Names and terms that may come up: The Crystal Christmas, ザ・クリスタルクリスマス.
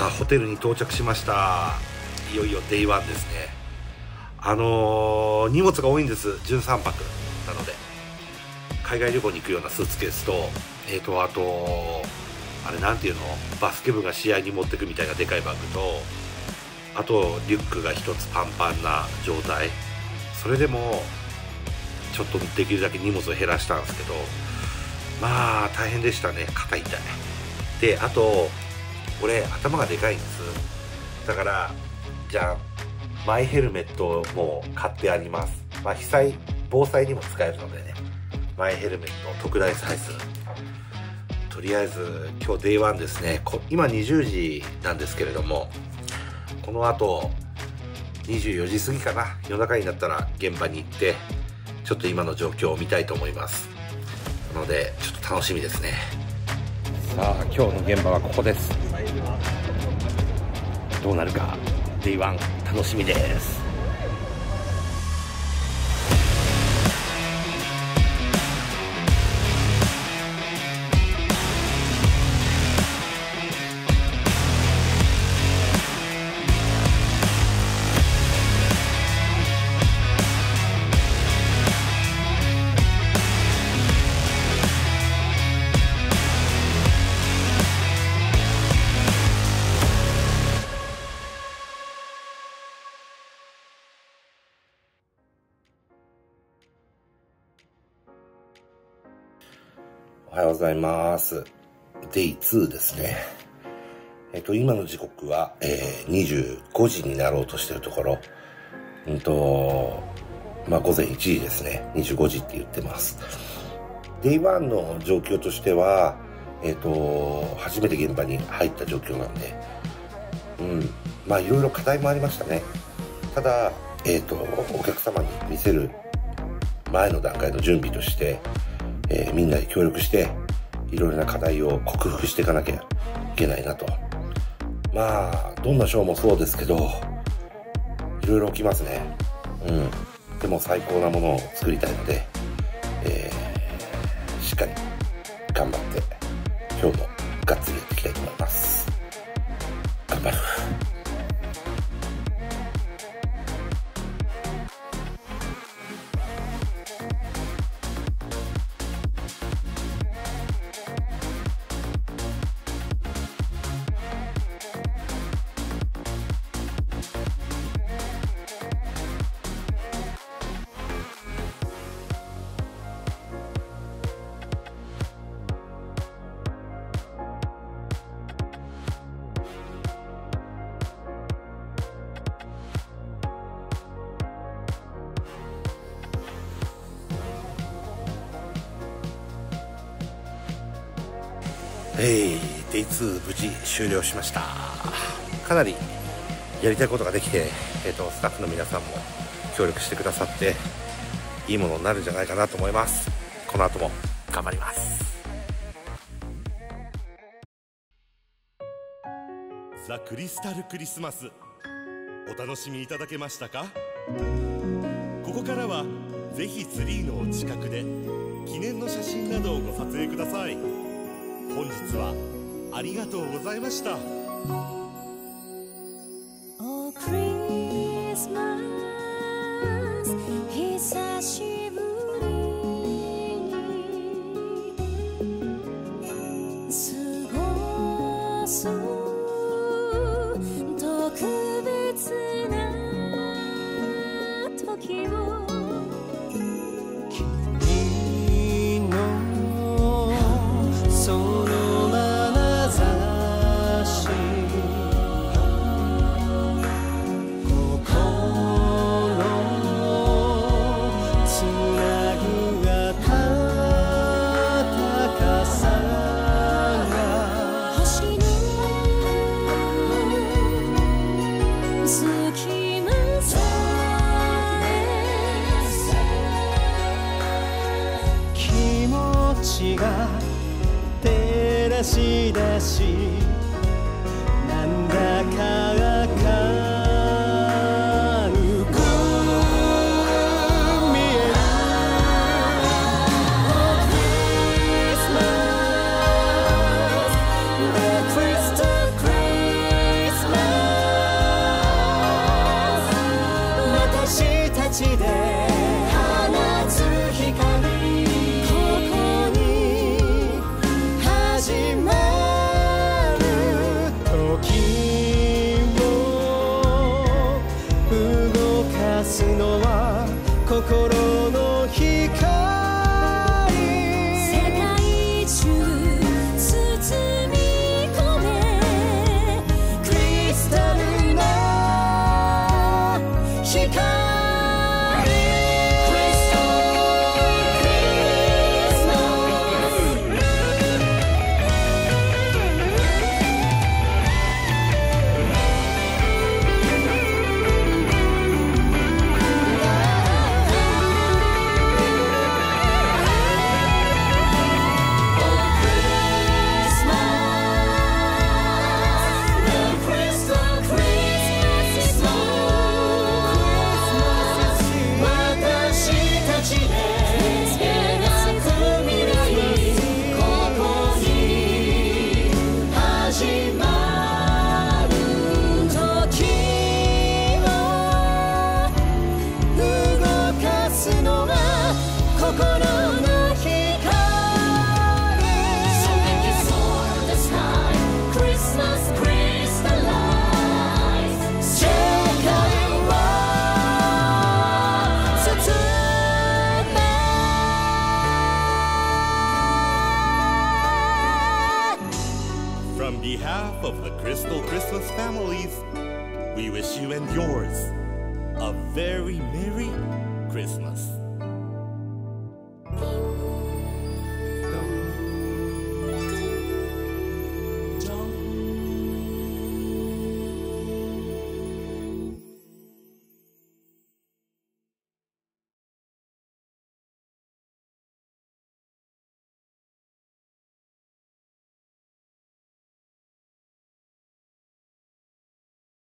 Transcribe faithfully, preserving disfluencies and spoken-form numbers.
さあホテルに到着しました。いよいよデイワンですね。あのー、荷物が多いんです。じゅうさんぱくなので、海外旅行に行くようなスーツケースとえーとあとあれなんていうの、バスケ部が試合に持ってくみたいなでかいバッグと、あとリュックが一つパンパンな状態。それでもちょっとできるだけ荷物を減らしたんですけど、まあ大変でしたね。肩痛いで、あと俺頭がでかいんです。だからじゃあマイヘルメットも買ってあります。まあ被災防災にも使えるのでね、マイヘルメット特大サイズ。とりあえず今日デイワンですね。今にじゅうじなんですけれども、このあとにじゅうよじ過ぎかな、夜中になったら現場に行ってちょっと今の状況を見たいと思います。なのでちょっと楽しみですね。さあ今日の現場はここです。どうなるかデイワン楽しみです。おはようございます。デイツーですね。えっと、今の時刻は、えー、にじゅうごじになろうとしてるところ、うんと、まあ、午前いちじですね。にじゅうごじって言ってます。デイワンの状況としては、えっと、初めて現場に入った状況なんで、うん、まあ、いろいろ課題もありましたね。ただ、えっと、お客様に見せる前の段階の準備として、えー、みんなで協力していろいろな課題を克服していかなきゃいけないなと。まあどんなショーもそうですけど、いろいろ起きますね。うん。でも最高なものを作りたいので、えー、しっかり頑張って今日もガッツリやっていきたいと思います。頑張る。えー、デイツー無事終了しました。かなりやりたいことができて、えーと、スタッフの皆さんも協力してくださっていいものになるんじゃないかなと思います。この後も頑張ります。ザ・クリスタルクリスマス、お楽しみいただけましたか？ここからはぜひツリーのお近くで記念の写真などをご撮影ください。本日はありがとうございました。久しぶりに過ごそう特別な時を。「なんだか分かる」「クリスマス」「クリスマス」behalf of the Crystal Christmas families, we wish you and yours a very Merry Christmas.